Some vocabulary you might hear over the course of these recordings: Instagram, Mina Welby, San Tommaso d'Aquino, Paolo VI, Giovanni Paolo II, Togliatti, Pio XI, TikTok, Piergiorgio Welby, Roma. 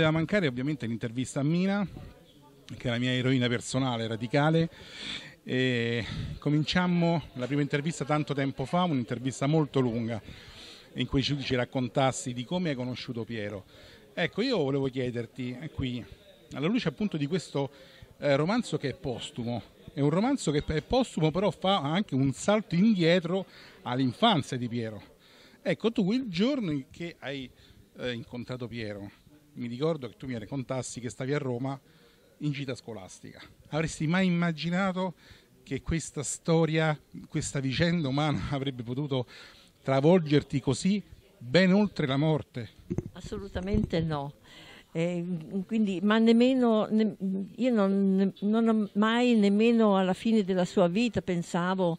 poteva mancare ovviamente l'intervista a Mina, che è la mia eroina personale, radicale. E cominciammo la prima intervista tanto tempo fa, un'intervista molto lunga in cui ci raccontassi di come hai conosciuto Piero. Ecco, io volevo chiederti qui, alla luce appunto di questo romanzo che è postumo, è un romanzo che è postumo però fa anche un salto indietro all'infanzia di Piero. Ecco, tu il giorno in che hai incontrato Piero, mi ricordo che tu mi raccontassi che stavi a Roma in gita scolastica. Avresti mai immaginato che questa storia, questa vicenda umana avrebbe potuto travolgerti così ben oltre la morte? Assolutamente no. Quindi, ma nemmeno io non ho mai, nemmeno alla fine della sua vita, pensavo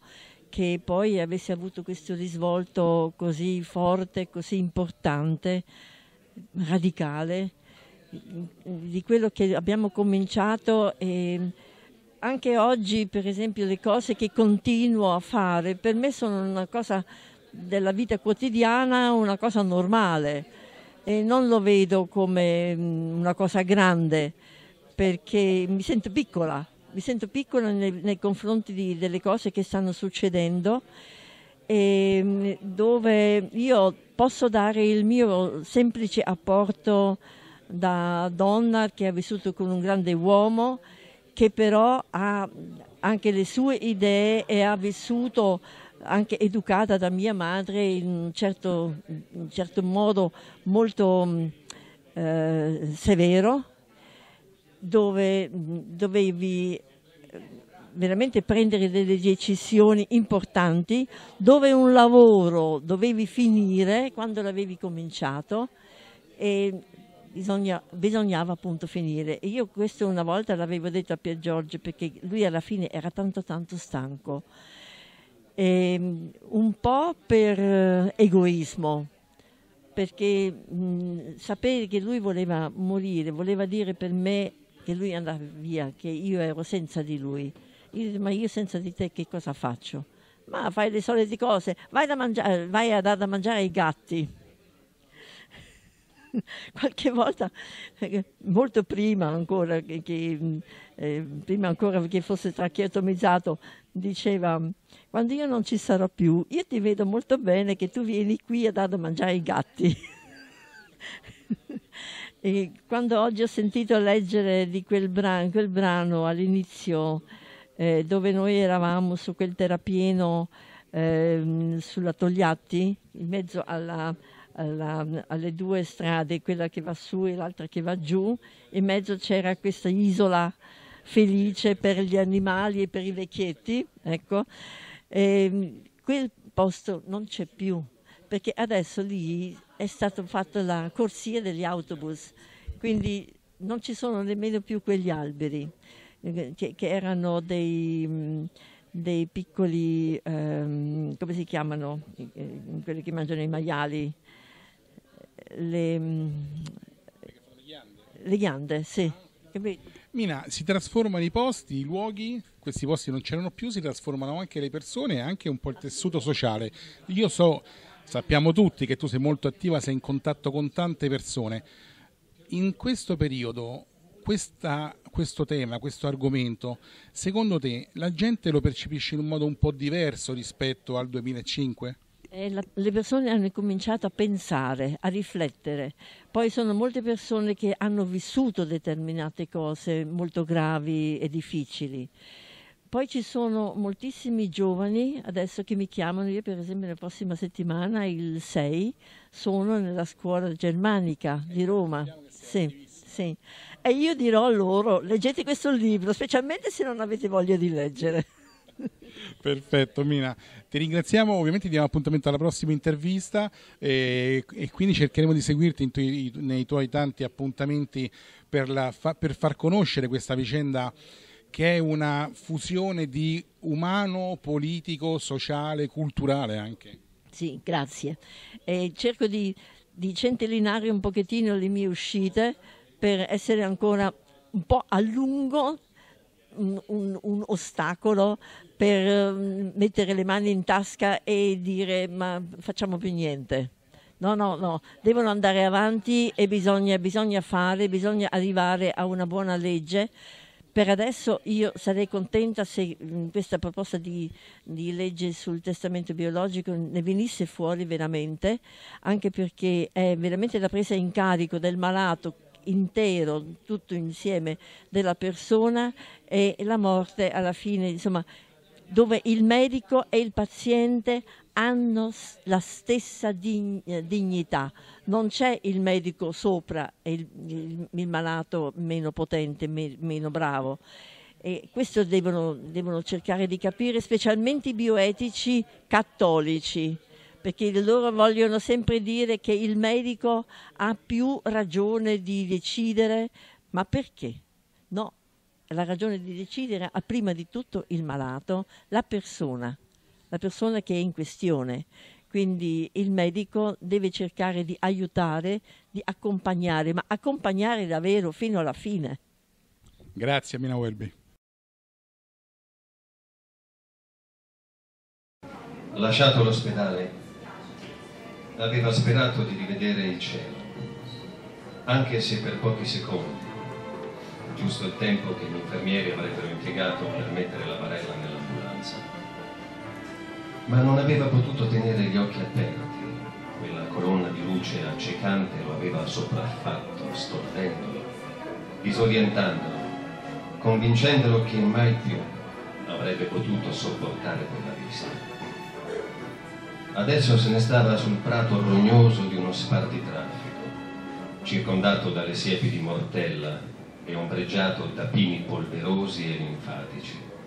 che poi avesse avuto questo risvolto così forte, così importante, radicale, di quello che abbiamo cominciato. E anche oggi, per esempio, le cose che continuo a fare per me sono una cosa della vita quotidiana, una cosa normale, e non lo vedo come una cosa grande, perché mi sento piccola nei confronti delle cose che stanno succedendo, e dove io posso dare il mio semplice apporto da donna che ha vissuto con un grande uomo, che però ha anche le sue idee e ha vissuto, anche educata da mia madre in un certo modo molto severo, dove dovevi veramente prendere delle decisioni importanti, dove un lavoro dovevi finire quando l'avevi cominciato e bisognava appunto finire. E io questo una volta l'avevo detto a Piergiorgio, perché lui alla fine era tanto stanco, e un po' per egoismo, perché sapere che lui voleva morire voleva dire per me che lui andava via, che io ero senza di lui. Io, ma io senza di te che cosa faccio? Ma fai le solite cose, vai a dare da mangiare ai gatti. Qualche volta, molto prima ancora che fosse tracheotomizzato, diceva: quando io non ci sarò più, io ti vedo molto bene che tu vieni qui a dare da mangiare ai gatti. E quando oggi ho sentito leggere di quel brano all'inizio, dove noi eravamo su quel terrapieno sulla Togliatti, in mezzo alle due strade, quella che va su e l'altra che va giù, in mezzo c'era questa isola felice per gli animali e per i vecchietti, ecco, e quel posto non c'è più, perché adesso lì è stata fatta la corsia degli autobus, quindi non ci sono nemmeno più quegli alberi che erano dei piccoli, come si chiamano, quelli che mangiano i maiali, le ghiande, sì. Mina, si trasformano i posti, i luoghi, questi posti non c'erano più, si trasformano anche le persone e anche un po' il tessuto sociale. Io sappiamo tutti che tu sei molto attiva, sei in contatto con tante persone. In questo periodo, questo tema, questo argomento, secondo te la gente lo percepisce in un modo un po' diverso rispetto al 2005? Le persone hanno cominciato a pensare, a riflettere. Poi sono molte persone che hanno vissuto determinate cose molto gravi e difficili. Poi ci sono moltissimi giovani adesso che mi chiamano. Io per esempio la prossima settimana, il 6, sono nella scuola germanica di Roma. Sì, sì. E io dirò loro: leggete questo libro, specialmente se non avete voglia di leggere. Perfetto, Mina, ti ringraziamo, ovviamente ti diamo appuntamento alla prossima intervista, e quindi cercheremo di seguirti nei tuoi tanti appuntamenti per far conoscere questa vicenda, che è una fusione di umano, politico, sociale, culturale anche. Sì, grazie. Cerco di centellinare un pochettino le mie uscite per essere ancora un po' a lungo un ostacolo, per mettere le mani in tasca e dire: ma facciamo più niente. No, no, no, devono andare avanti e bisogna arrivare a una buona legge. Per adesso io sarei contenta se questa proposta di legge sul testamento biologico ne venisse fuori veramente, anche perché è veramente la presa in carico del malato intero, tutto insieme, della persona, e la morte alla fine, insomma, dove il medico e il paziente hanno la stessa dignità. Non c'è il medico sopra e il malato meno potente, meno bravo. E questo devono cercare di capire, specialmente i bioetici cattolici, perché loro vogliono sempre dire che il medico ha più ragione di decidere. Ma perché? No, la ragione di decidere ha prima di tutto il malato, la persona che è in questione. Quindi il medico deve cercare di aiutare, di accompagnare, ma accompagnare davvero fino alla fine. Grazie Mina Welby. Lasciato l'ospedale, aveva sperato di rivedere il cielo, anche se per pochi secondi, giusto il tempo che gli infermieri avrebbero impiegato per mettere la barella nell'ambulanza. Ma non aveva potuto tenere gli occhi aperti, quella colonna di luce accecante lo aveva sopraffatto, stordendolo, disorientandolo, convincendolo che mai più avrebbe potuto sopportare quella vista. Adesso se ne stava sul prato rognoso di uno spartitraffico, circondato dalle siepi di mortella e ombreggiato da pini polverosi e linfatici.